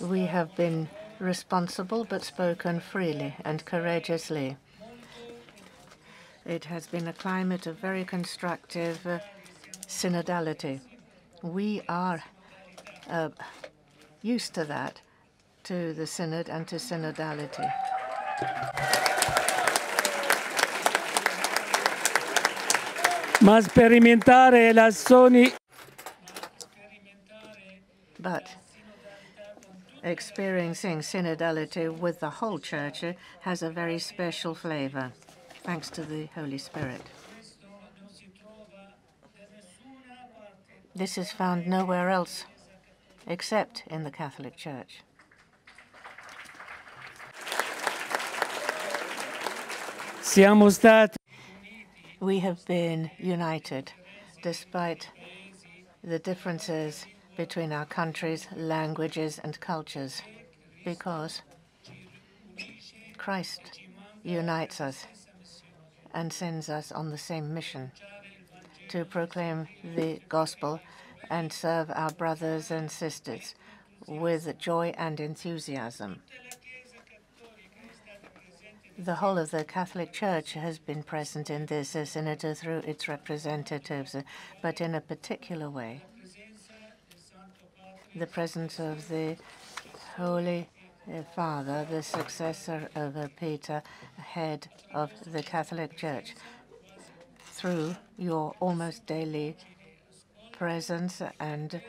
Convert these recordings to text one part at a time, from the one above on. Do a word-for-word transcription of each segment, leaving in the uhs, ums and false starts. We have been responsible but spoken freely and courageously. It has been a climate of very constructive uh, synodality. We are uh, used to that, to the synod and to synodality. Ma sperimentare la Sony. But experiencing synodality with the whole Church has a very special flavor, thanks to the Holy Spirit. This is found nowhere else, except in the Catholic Church. Siamo stati. We have been united, despite the differences between our countries, languages, and cultures, because Christ unites us and sends us on the same mission to proclaim the gospel and serve our brothers and sisters with joy and enthusiasm. The whole of the Catholic Church has been present in this synod through its representatives, but in a particular way. The presence of the Holy Father, the successor of Peter, head of the Catholic Church, through your almost daily presence and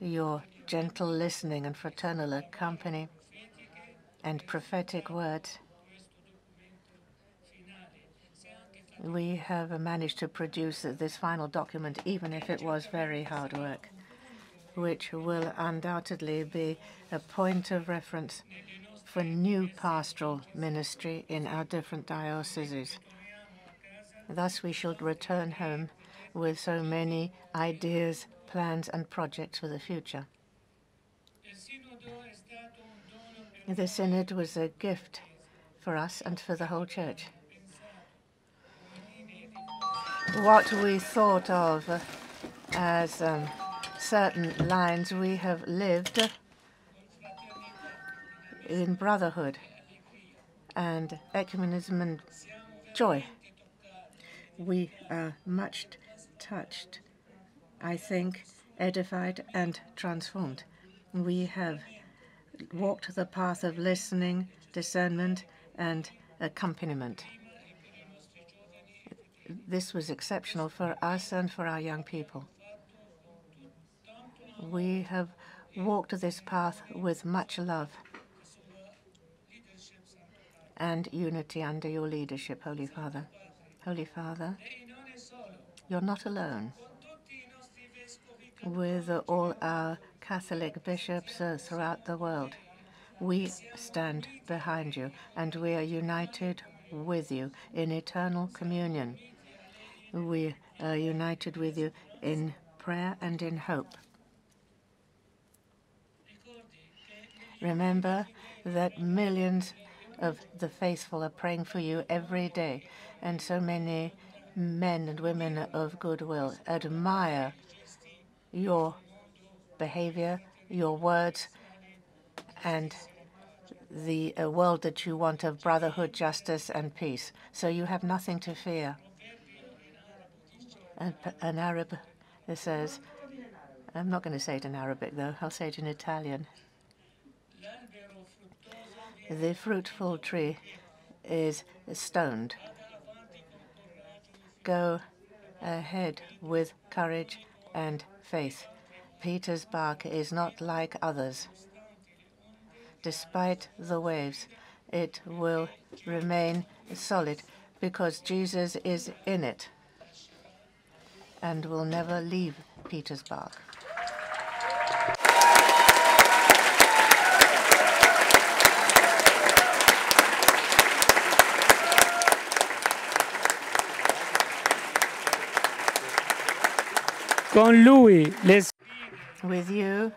your gentle listening and fraternal company and prophetic words, we have managed to produce this final document, even if it was very hard work, which will undoubtedly be a point of reference for new pastoral ministry in our different dioceses. Thus, we shall return home with so many ideas, plans, and projects for the future. The Synod was a gift for us and for the whole Church. What we thought of as um, certain lines, we have lived in brotherhood and ecumenism and joy. We are much touched, I think, edified and transformed. We have walked the path of listening, discernment, and accompaniment. This was exceptional for us and for our young people. We have walked this path with much love and unity under your leadership, Holy Father. Holy Father, you're not alone. With all our Catholic bishops throughout the world, we stand behind you, and we are united with you in eternal communion. We are united with you in prayer and in hope. Remember that millions of the faithful are praying for you every day, and so many men and women of goodwill admire your behavior, your words, and the world that you want of brotherhood, justice, and peace. So you have nothing to fear. An Arab says, I'm not going to say it in Arabic, though. I'll say it in Italian. The fruitful tree is stoned. Go ahead with courage and faith. Peter's bark is not like others. Despite the waves, it will remain solid because Jesus is in it and will never leave Peter's bark. Con lui, les with you,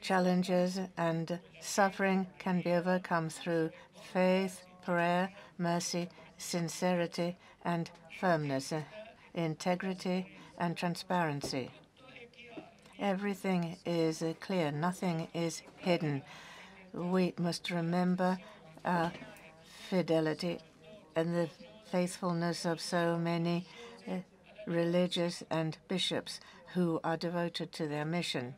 challenges and suffering can be overcome through faith, prayer, mercy, sincerity and firmness, integrity and transparency. Everything is uh, clear. Nothing is hidden. We must remember our fidelity and the faithfulness of so many uh, religious and bishops who are devoted to their mission.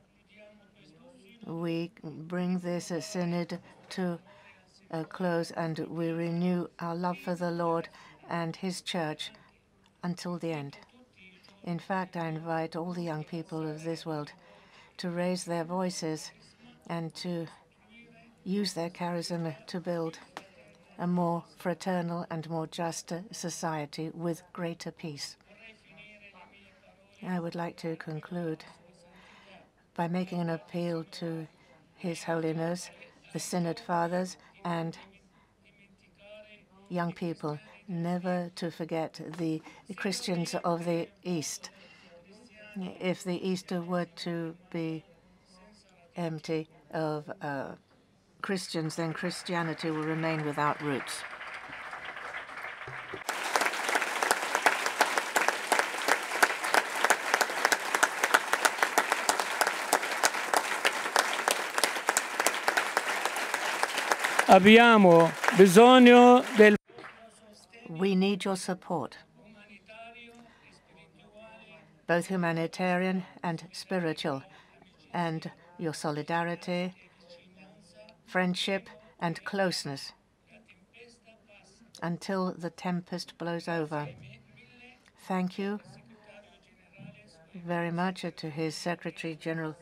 We bring this uh, synod to a close, and we renew our love for the Lord and His Church until the end. In fact, I invite all the young people of this world to raise their voices and to use their charism to build a more fraternal and more just society with greater peace. I would like to conclude by making an appeal to His Holiness, the Synod Fathers, and young people, never to forget the Christians of the East. If the East were to be empty of uh, Christians, then Christianity will remain without roots. Abbiamo bisogno del... We need your support, both humanitarian and spiritual, and your solidarity, friendship, and closeness until the tempest blows over. Thank you very much to his Secretary General,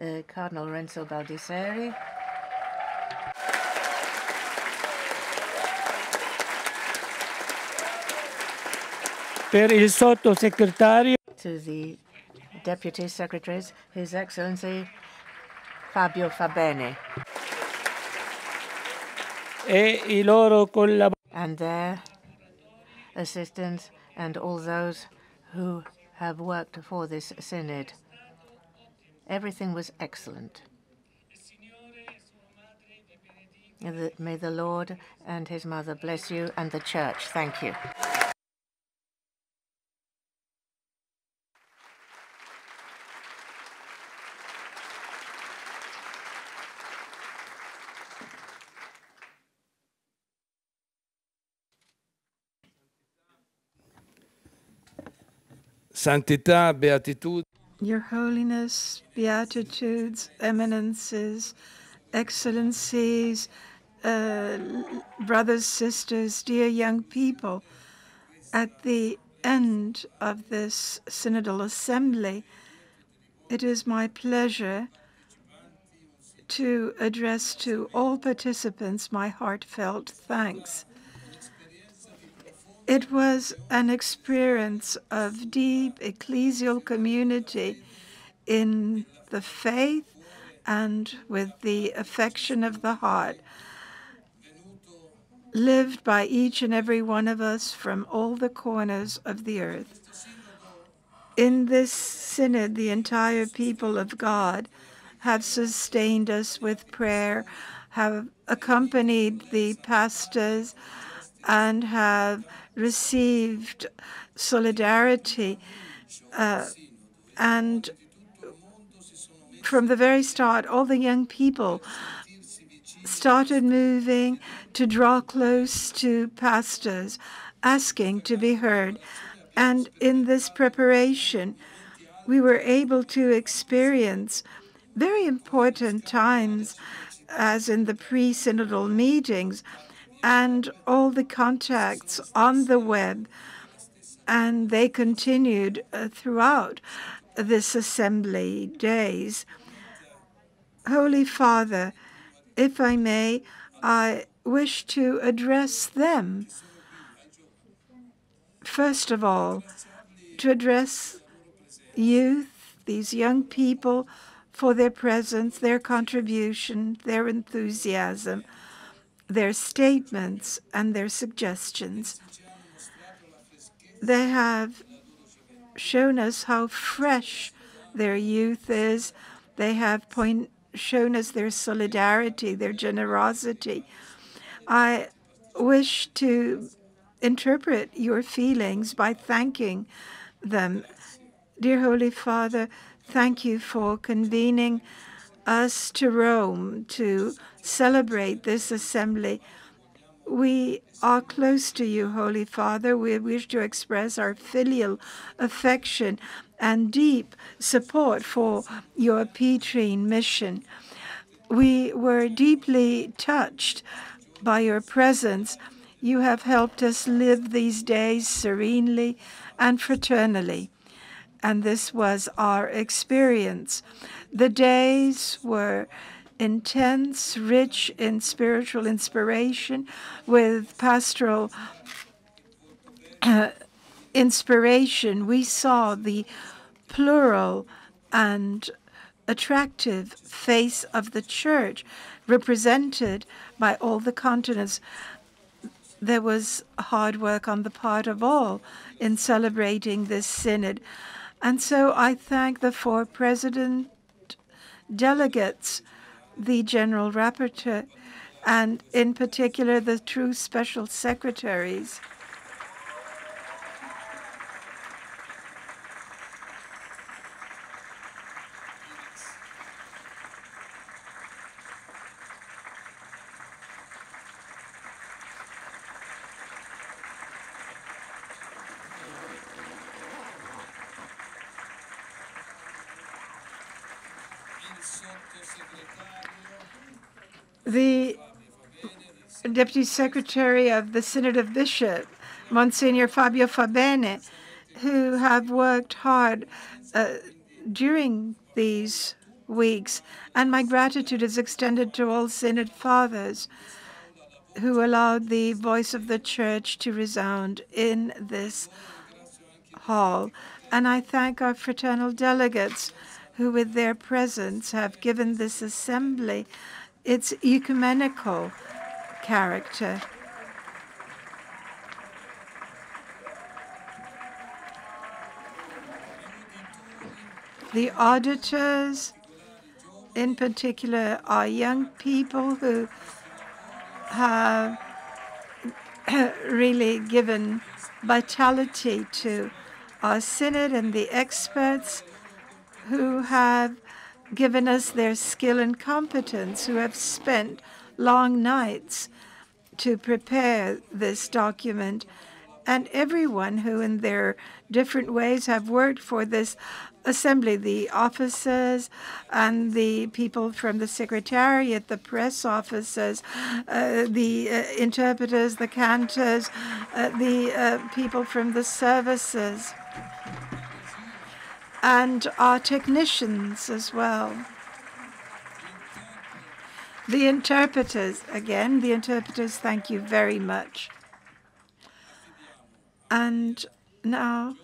uh, Cardinal Lorenzo Baldisseri. Per il sottosegretario. To the Deputy Secretaries, His Excellency Fabio Fabene. E I loro collaboratori. And their assistants and all those who have worked for this synod. Everything was excellent. May the Lord and His Mother bless you and the Church. Thank you. Santità, beatitude. Your Holiness, Beatitudes, Eminences, Excellencies, uh, brothers, sisters, dear young people, at the end of this Synodal Assembly, it is my pleasure to address to all participants my heartfelt thanks. It was an experience of deep ecclesial community in the faith and with the affection of the heart, lived by each and every one of us from all the corners of the earth. In this synod, the entire people of God have sustained us with prayer, have accompanied the pastors, and have received solidarity. Uh, and from the very start, all the young people started moving to draw close to pastors, asking to be heard. And in this preparation, we were able to experience very important times, as in the pre-synodal meetings, and all the contacts on the web, and they continued uh, throughout this assembly days. Holy Father, if I may, I wish to address them. First of all, to address youth, these young people, for their presence, their contribution, their enthusiasm, their statements and their suggestions. They have shown us how fresh their youth is. They have point, shown us their solidarity, their generosity. I wish to interpret your feelings by thanking them, Dear Holy Father, thank you for convening us to Rome to celebrate this assembly. We are close to you, Holy Father. We wish to express our filial affection and deep support for your Petrine mission. We were deeply touched by your presence. You have helped us live these days serenely and fraternally. And this was our experience. The days were intense, rich in spiritual inspiration, with pastoral uh, inspiration. We saw the plural and attractive face of the Church represented by all the continents. There was hard work on the part of all in celebrating this synod. And so I thank the four president delegates, the general rapporteur, and in particular the two special secretaries. The Deputy Secretary of the Synod of Bishops, Monsignor Fabio Fabene, who have worked hard uh, during these weeks. And my gratitude is extended to all Synod Fathers who allowed the voice of the Church to resound in this hall. And I thank our fraternal delegates who, with their presence, have given this assembly its ecumenical character. The auditors, in particular, are young people who have really given vitality to our synod, and the experts who have given us their skill and competence, who have spent long nights to prepare this document, and everyone who in their different ways have worked for this assembly, the officers and the people from the secretariat, the press officers, uh, the uh, interpreters, the cantors, uh, the uh, people from the services, and our technicians as well. The interpreters, again, the interpreters, thank you very much. And now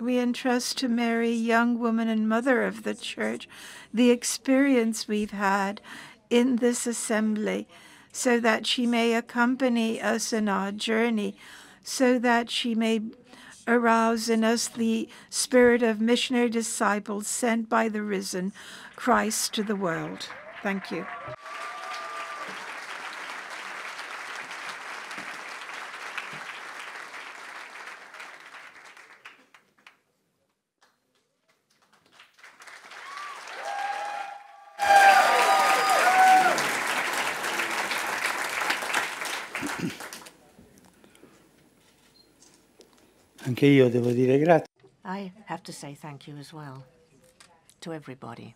we entrust to Mary, young woman and mother of the Church, the experience we've had in this assembly, so that she may accompany us in our journey, so that she may arouse in us the spirit of missionary disciples sent by the risen Christ to the world. Thank you. I have to say thank you as well to everybody.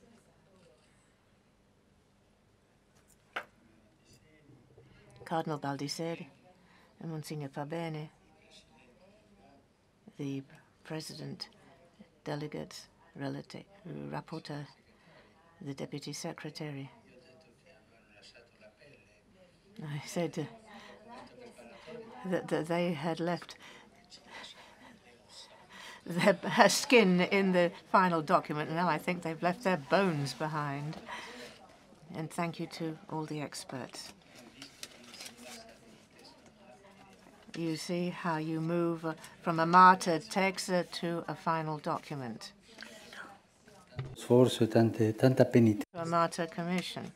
Cardinal Baldisseri and Monsignor Fabene, the President, delegates, relative, rapporteur, the Deputy Secretary. I said uh, that, that they had left their her skin in the final document. Now I think they've left their bones behind. And thank you to all the experts. You see how you move from a martyred text to a final document. Sforzo tante tanta penitenza. A martyr commission.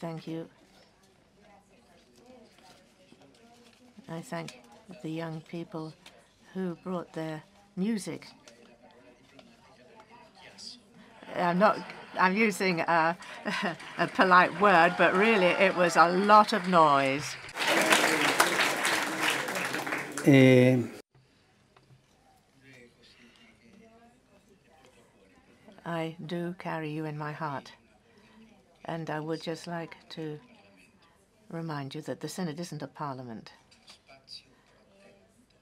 Thank you. I thank the young people who brought their music. I'm not, I'm using a, a polite word, but really it was a lot of noise. Uh, I do carry you in my heart, and I would just like to remind you that the Synod isn't a parliament.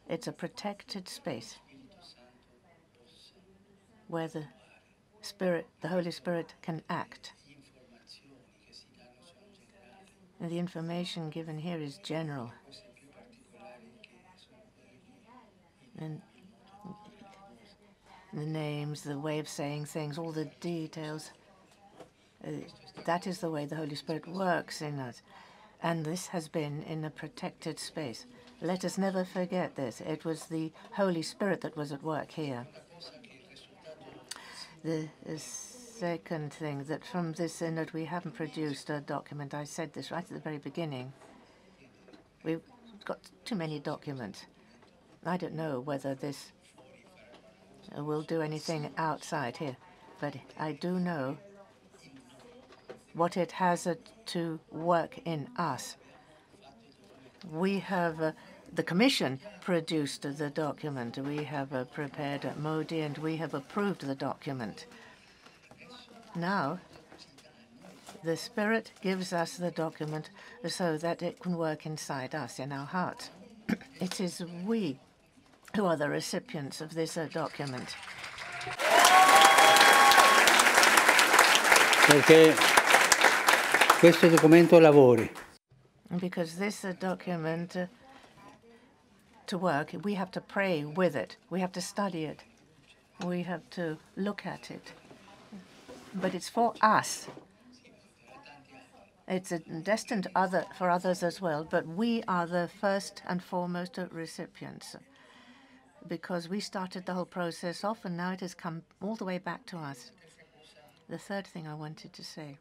It's a protected space where the Spirit, the Holy Spirit, can act. And the information given here is general. And the names, the way of saying things, all the details. Uh, that is the way the Holy Spirit works in us. And this has been in a protected space. Let us never forget this. It was the Holy Spirit that was at work here. The second thing, that from this Synod we haven't produced a document. I said this right at the very beginning. We've got too many documents. I don't know whether this will do anything outside here, but I do know what it has to work in us. We have, uh, the Commission produced the document. We have uh, prepared at Modi, and we have approved the document. Now, the Spirit gives us the document so that it can work inside us, in our hearts. It is we who are the recipients of this uh, document. Perché questo documento lavori. Because this uh, document, uh, to work, we have to pray with it. We have to study it. We have to look at it. But it's for us. It's uh, destined other, for others as well, but we are the first and foremost uh, recipients, because we started the whole process off, and now it has come all the way back to us. The third thing I wanted to say.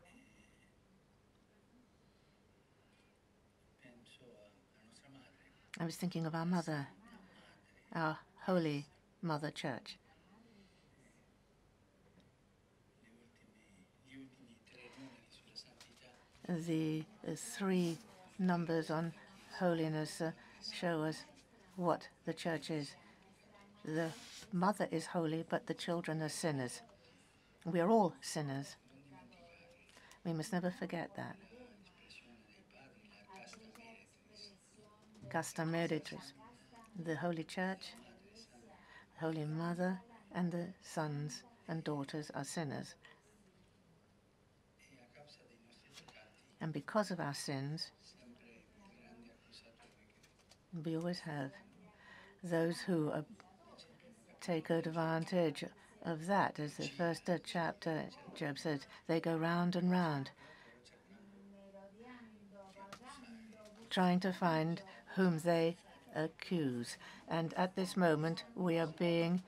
I was thinking of our mother, our Holy Mother Church. The uh, three numbers on holiness uh, show us what the Church is. The mother is holy, but the children are sinners. We are all sinners. We must never forget that. Casta Meritis, the Holy Church, the Holy Mother, and the sons and daughters are sinners. And because of our sins, we always have those who are take advantage of that. As the first uh, chapter, Job says, they go round and round, trying to find whom they accuse. And at this moment, we are being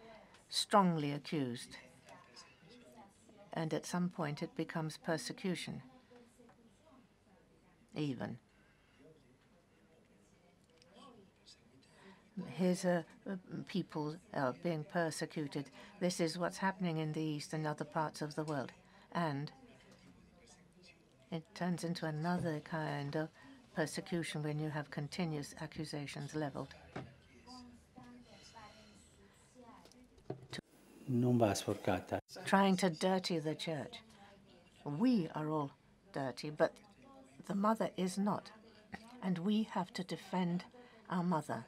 strongly accused. And at some point, it becomes persecution, even. His uh, people are being persecuted. This is what's happening in the East and other parts of the world. And it turns into another kind of persecution when you have continuous accusations leveled. Non va sporcata. Trying to dirty the Church. We are all dirty, but the Mother is not. And we have to defend our Mother.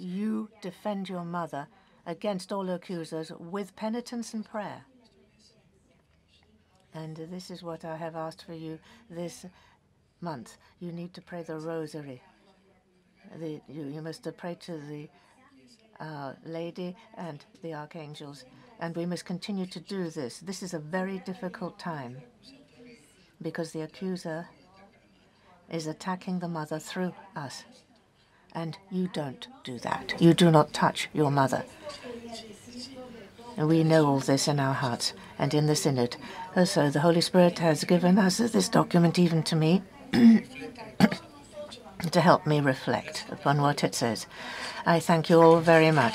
You defend your mother against all accusers with penitence and prayer. And this is what I have asked for you this month. You need to pray the Rosary. The, you, you must pray to the Our Lady and the Archangels. And we must continue to do this. This is a very difficult time, because the accuser is attacking the mother through us. And you don't do that. You do not touch your mother. And we know all this in our hearts and in the Synod. So the Holy Spirit has given us this document, even to me. to help me reflect upon what it says. I thank you all very much.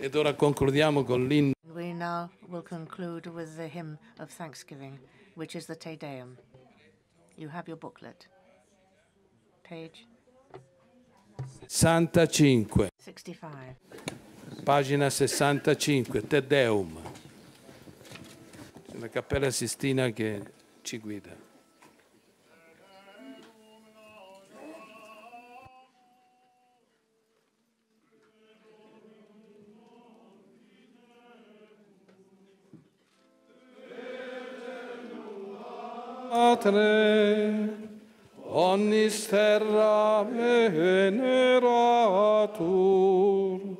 Ed ora concludiamo con l'inno. We now will conclude with the hymn of thanksgiving, which is the Te Deum. You have your booklet. Page sessantacinque. sixty-five. Pagina sessantacinque, Te Deum. C'è la Cappella Sistina che ci guida. Omnis terra veneratur.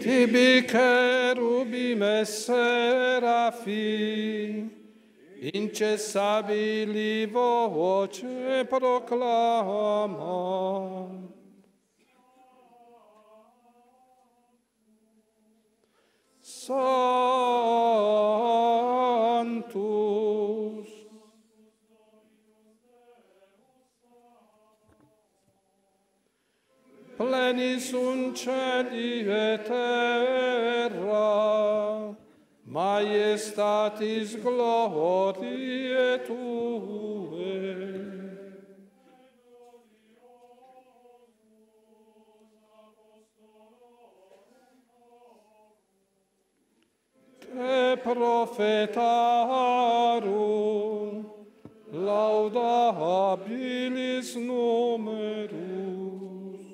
Tibi cherubim e serafi, incessabili voce proclamam. Sanctus. Pleni sunt celi et terra, maiestatis gloriae tuae. E profetarum laudabilis numerus.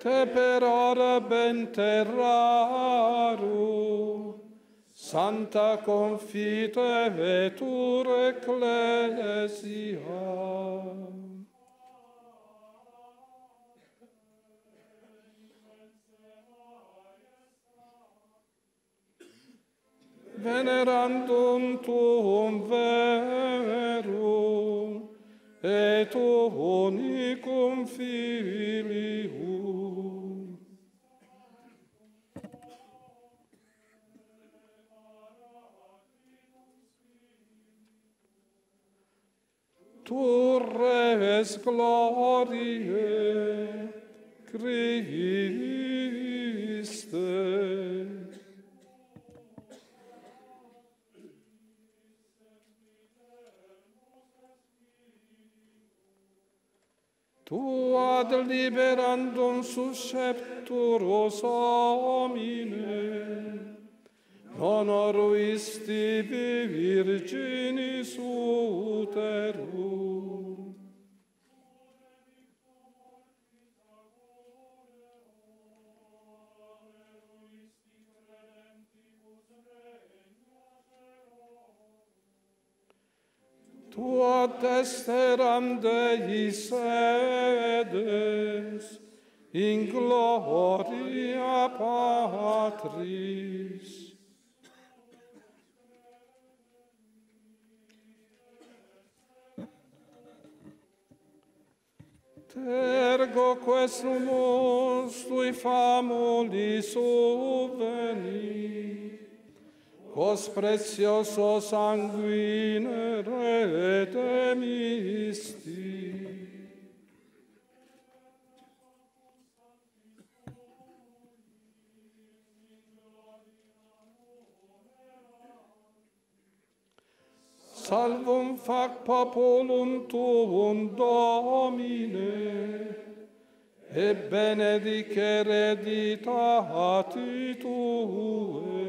Te per ora benterrarum Santa confite vetur ecclesia. Venerandum tuum verum et unicum filium. Tu res gloriae Christe. Tu ad liberandum suscepturus homine, honoruisti virginis uterum. Tu ad esteram Dei sedes in gloria Patris. Tergo questumus tui famulis subveni, cos prezioso sanguine redemisti. salvum fac populum tuum, Domine, e benedice hereditati Tue.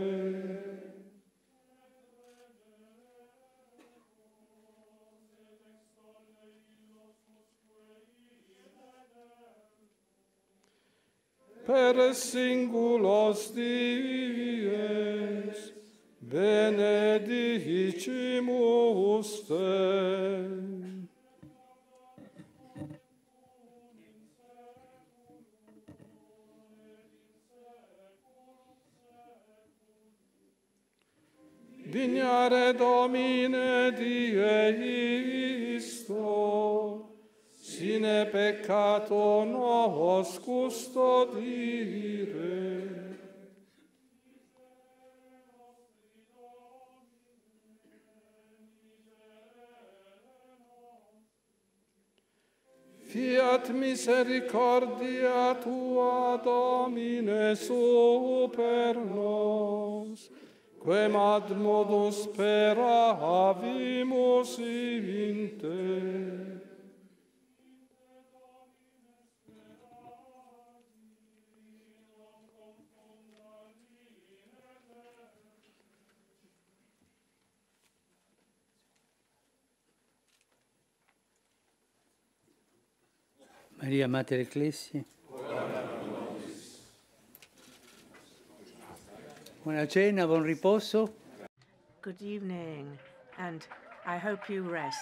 Per singulos dies benedicimus Te. Dignare Domine Deisto, sine peccato nos custodire. Fiat misericordia Tua, Domine, super nos, quem ad modus speravimus in Te. Maria Mater Ecclesia. Buona cena, buon riposo. Good evening, and I hope you rest.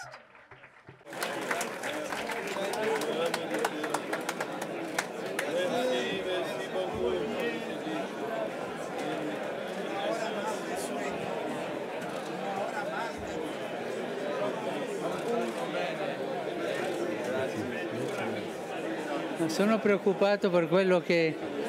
Sono preoccupato per quello che